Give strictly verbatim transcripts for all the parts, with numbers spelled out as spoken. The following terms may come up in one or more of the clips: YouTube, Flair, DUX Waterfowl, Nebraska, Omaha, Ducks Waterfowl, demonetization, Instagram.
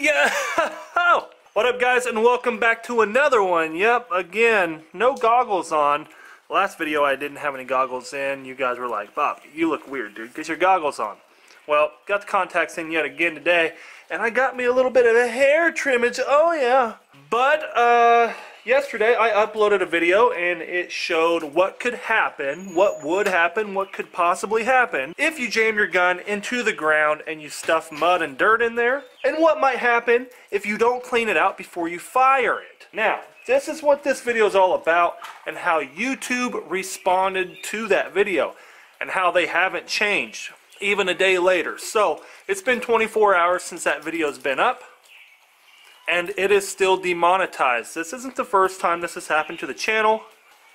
Yeah. What up, guys, and welcome back to another one. Yep, again, no goggles on. Last video I didn't have any goggles in. You guys were like, Bob, you look weird, dude. Get your goggles on. Well, got the contacts in yet again today, and I got me a little bit of a hair trimmage. Oh, yeah. But uh, yesterday I uploaded a video, and it showed what could happen, what would happen, what could possibly happen if you jam your gun into the ground and you stuff mud and dirt in there, and what might happen if you don't clean it out before you fire it. Now, this is what this video is all about, and how YouTube responded to that video, and how they haven't changed even a day later. So it's been twenty-four hours since that video's been up, and it is still demonetized. This isn't the first time this has happened to the channel,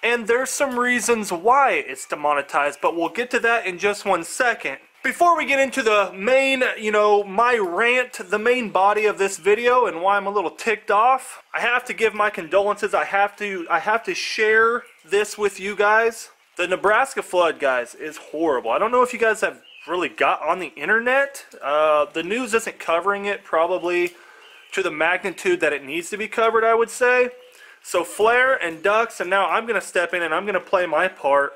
and there's some reasons why it's demonetized, but we'll get to that in just one second. Before we get into the main, you know, my rant, the main body of this video and why I'm a little ticked off, I have to give my condolences. I have to, I have to share this with you guys. The Nebraska flood, guys, is horrible. I don't know if you guys have really got on the internet. Uh, the news isn't covering it probably to the magnitude that it needs to be covered, I would say. So Flair and Ducks, and now I'm going to step in and I'm going to play my part,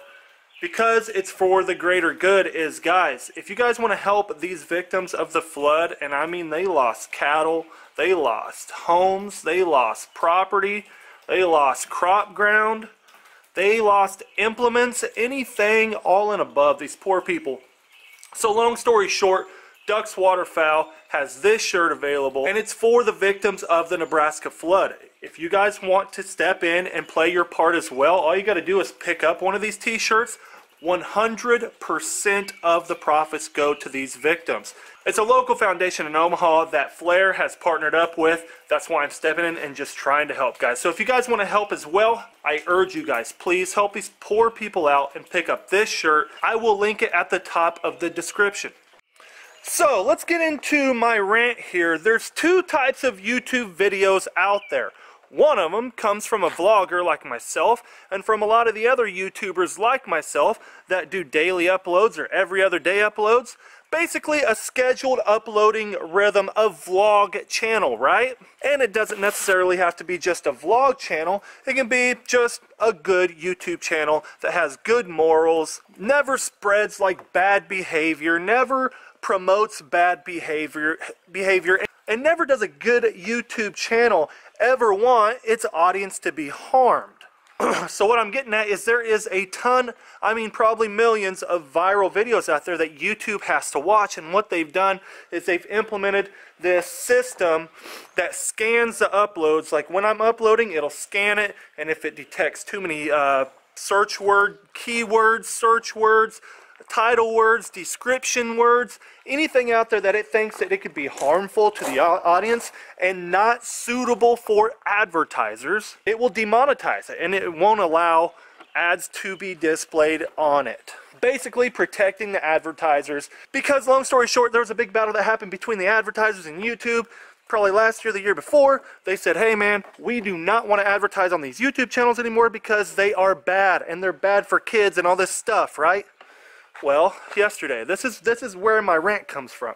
because it's for the greater good. Is, guys, if you guys want to help these victims of the flood, and I mean they lost cattle, they lost homes, they lost property, they lost crop ground, they lost implements, anything all and above, these poor people. So long story short, Ducks Waterfowl has this shirt available, and it's for the victims of the Nebraska flood. If you guys want to step in and play your part as well, all you got to do is pick up one of these t-shirts. one hundred percent of the profits go to these victims. It's a local foundation in Omaha that Flair has partnered up with. That's why I'm stepping in and just trying to help, guys. So if you guys want to help as well, I urge you guys, please help these poor people out and pick up this shirt. I will link it at the top of the description. So let's get into my rant here. There's two types of YouTube videos out there. One of them comes from a vlogger like myself, and from a lot of the other YouTubers like myself that do daily uploads or every other day uploads. Basically a scheduled uploading rhythm of vlog channel, right? And it doesn't necessarily have to be just a vlog channel. It can be just a good YouTube channel that has good morals, never spreads like bad behavior, never promotes bad behavior, behavior, and never does a good YouTube channel ever want its audience to be harmed. So what I'm getting at is there is a ton, I mean probably millions of viral videos out there that YouTube has to watch, and what they've done is they've implemented this system that scans the uploads. Like when I'm uploading, it'll scan it, and if it detects too many uh, search word, keywords, search words, title words, description words, anything out there that it thinks that it could be harmful to the audience and not suitable for advertisers, it will demonetize it, and it won't allow ads to be displayed on it. Basically protecting the advertisers, because long story short, there was a big battle that happened between the advertisers and YouTube probably last year, the year before. They said, hey man, we do not want to advertise on these YouTube channels anymore because they are bad, and they're bad for kids and all this stuff, right? Well, yesterday, this is this is where my rant comes from.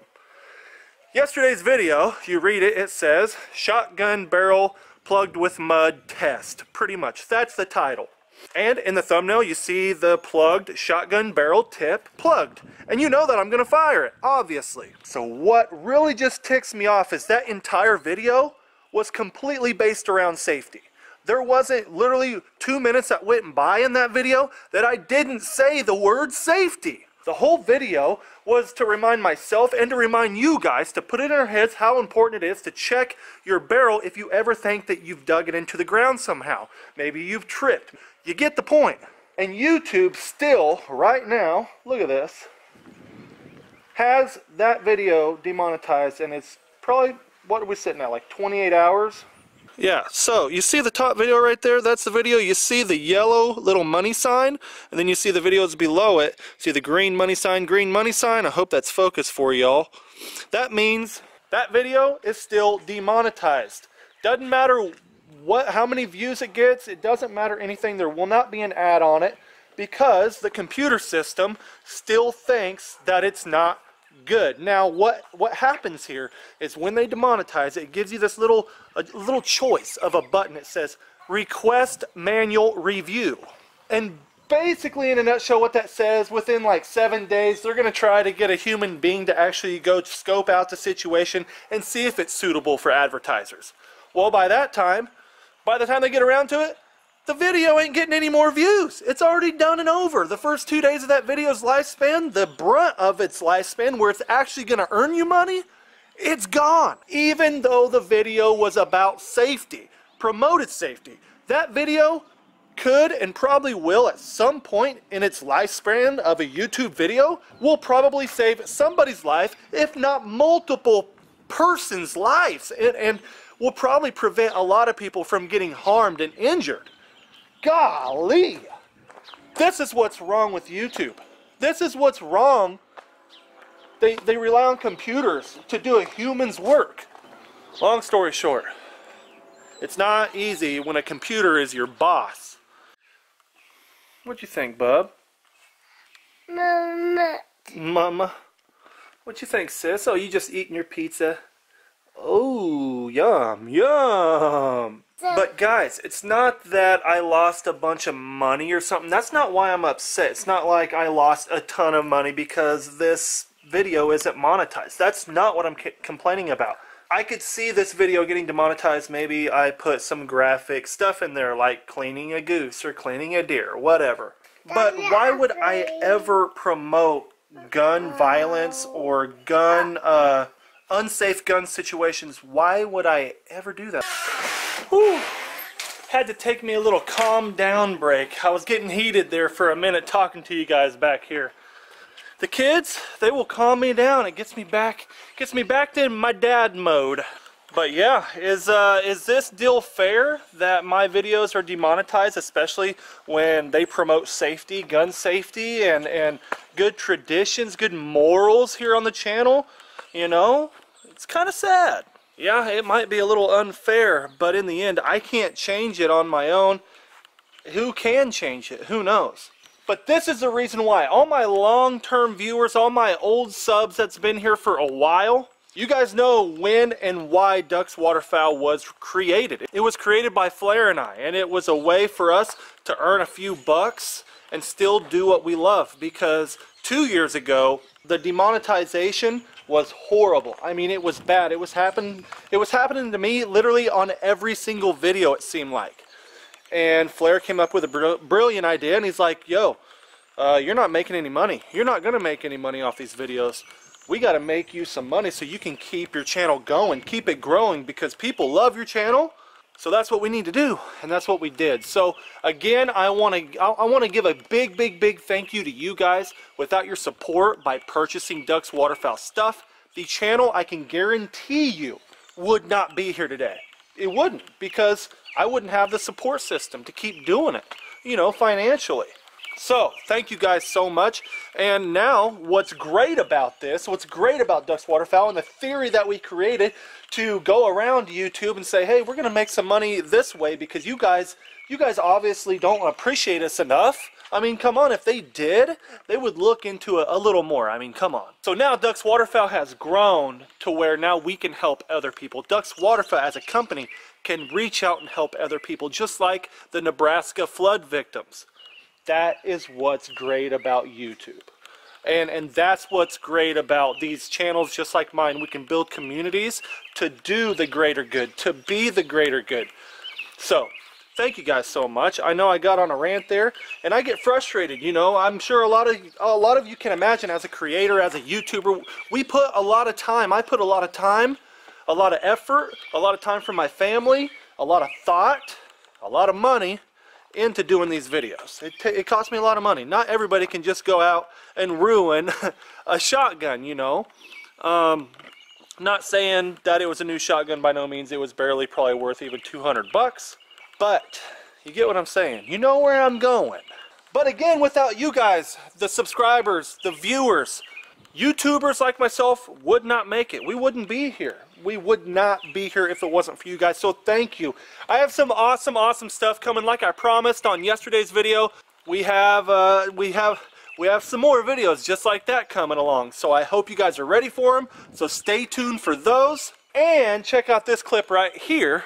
Yesterday's video, you read it, it says, shotgun barrel plugged with mud test, pretty much. That's the title. And in the thumbnail, you see the plugged shotgun barrel tip plugged. And you know that I'm going to fire it, obviously. So what really just ticks me off is that entire video was completely based around safety. There wasn't literally two minutes that went by in that video that I didn't say the word safety. The whole video was to remind myself and to remind you guys to put it in our heads how important it is to check your barrel if you ever think that you've dug it into the ground somehow. Maybe you've tripped. You get the point. And YouTube still, right now, look at this, has that video demonetized, and it's probably, what are we sitting at, like twenty-eight hours? Yeah, so you see the top video right there? That's the video. You see the yellow little money sign, and then you see the videos below it. See the green money sign, green money sign. I hope that's focused for y'all. That means that video is still demonetized. Doesn't matter what, how many views it gets. It doesn't matter anything. There will not be an ad on it because the computer system still thinks that it's not good. Now what what happens here is when they demonetize it, it gives you this little a little choice of a button. It says request manual review, and basically in a nutshell what that says, within like seven days they're going to try to get a human being to actually go scope out the situation and see if it's suitable for advertisers. Well, by that time, by the time they get around to it, the video ain't getting any more views. It's already done and over. The first two days of that video's lifespan, the brunt of its lifespan, where it's actually going to earn you money, it's gone. Even though the video was about safety, promoted safety, that video could and probably will at some point in its lifespan of a YouTube video will probably save somebody's life, if not multiple persons' lives, and, and will probably prevent a lot of people from getting harmed and injured. Golly, this is what's wrong with YouTube. This is what's wrong. They, they rely on computers to do a human's work. Long story short, it's not easy when a computer is your boss. What'd you think, bub? Mama. Mama. What'd you think, sis? Oh, you just eating your pizza. Oh, yum, yum. But guys, it's not that I lost a bunch of money or something. That's not why I'm upset. It's not like I lost a ton of money because this video isn't monetized. That's not what I'm complaining about. I could see this video getting demonetized. Maybe I put some graphic stuff in there like cleaning a goose or cleaning a deer, whatever. But why would I ever promote gun violence or gun, uh, unsafe gun situations? Why would I ever do that? Whew. Had to take me a little calm down break. I was getting heated there for a minute talking to you guys back here. The kids, they will calm me down. It gets me back, gets me back to my dad mode. But yeah, is uh, is this deal fair that my videos are demonetized, especially when they promote safety, gun safety, and and good traditions, good morals here on the channel? You know, it's kind of sad. Yeah, it might be a little unfair, but in the end, I can't change it on my own. Who can change it? Who knows? But this is the reason why. All my long-term viewers, all my old subs that's been here for a while, you guys know when and why Ducks Waterfowl was created. It was created by Flair and I, and it was a way for us to earn a few bucks and still do what we love, because two years ago, the demonetization was horrible. I mean, it was bad. It was happening it was happening to me literally on every single video, it seemed like. And Flair came up with a br brilliant idea, and he's like, yo, uh, you're not making any money. You're not gonna make any money off these videos. We gotta make you some money so you can keep your channel going, keep it growing, because people love your channel. So that's what we need to do, and that's what we did. So again, I want to I want to give a big, big, big thank you to you guys. Without your support by purchasing Ducks Waterfowl stuff, the channel, I can guarantee you, would not be here today. It wouldn't, because I wouldn't have the support system to keep doing it, you know, financially. So thank you guys so much. And now what's great about this, what's great about Ducks Waterfowl and the theory that we created to go around YouTube and say, hey, we're gonna make some money this way, because you guys you guys obviously don't appreciate us enough. I mean, come on, if they did, they would look into it a little more. I mean, come on. So now Ducks Waterfowl has grown to where now we can help other people. Ducks Waterfowl as a company can reach out and help other people, just like the Nebraska flood victims. That is what's great about YouTube. And, and that's what's great about these channels just like mine. We can build communities to do the greater good, to be the greater good. So, thank you guys so much. I know I got on a rant there, and I get frustrated, you know. I'm sure a lot of, a lot of you can imagine, as a creator, as a YouTuber, we put a lot of time. I put a lot of time, a lot of effort, a lot of time for my family, a lot of thought, a lot of money into doing these videos. It, it cost me a lot of money. Not everybody can just go out and ruin a shotgun, you know. Um, not saying that it was a new shotgun by no means. It was barely probably worth even two hundred bucks. But you get what I'm saying. You know where I'm going. But again, without you guys, the subscribers, the viewers, YouTubers like myself would not make it. We wouldn't be here. We would not be here if it wasn't for you guys. So thank you. I have some awesome, awesome stuff coming, like I promised on yesterday's video. We have, uh, we have, we have some more videos just like that coming along, so I hope you guys are ready for them, so stay tuned for those. And check out this clip right here.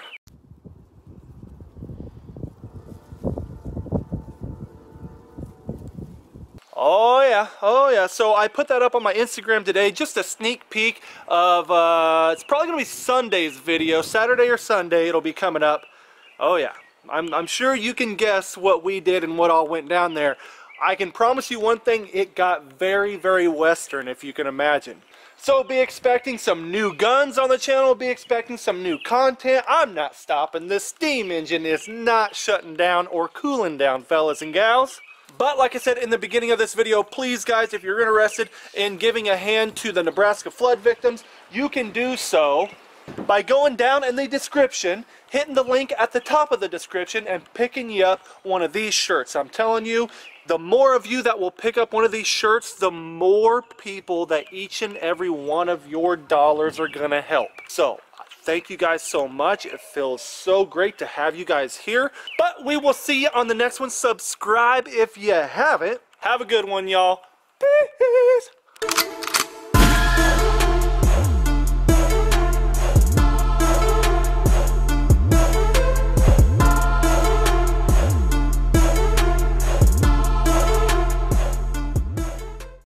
Oh yeah, oh yeah, so I put that up on my Instagram today, just a sneak peek of, uh, it's probably gonna be Sunday's video, Saturday or Sunday it'll be coming up. Oh yeah, I'm, I'm sure you can guess what we did and what all went down there. I can promise you one thing, it got very, very Western, if you can imagine. So be expecting some new guns on the channel, be expecting some new content. I'm not stopping, this steam engine is not shutting down or cooling down, fellas and gals. But like I said in the beginning of this video, please guys, if you're interested in giving a hand to the Nebraska flood victims, you can do so by going down in the description, hitting the link at the top of the description, and picking you up one of these shirts. I'm telling you, the more of you that will pick up one of these shirts, the more people that each and every one of your dollars are gonna help. So thank you guys so much. It feels so great to have you guys here. But we will see you on the next one. Subscribe if you haven't. Have a good one, y'all. Peace.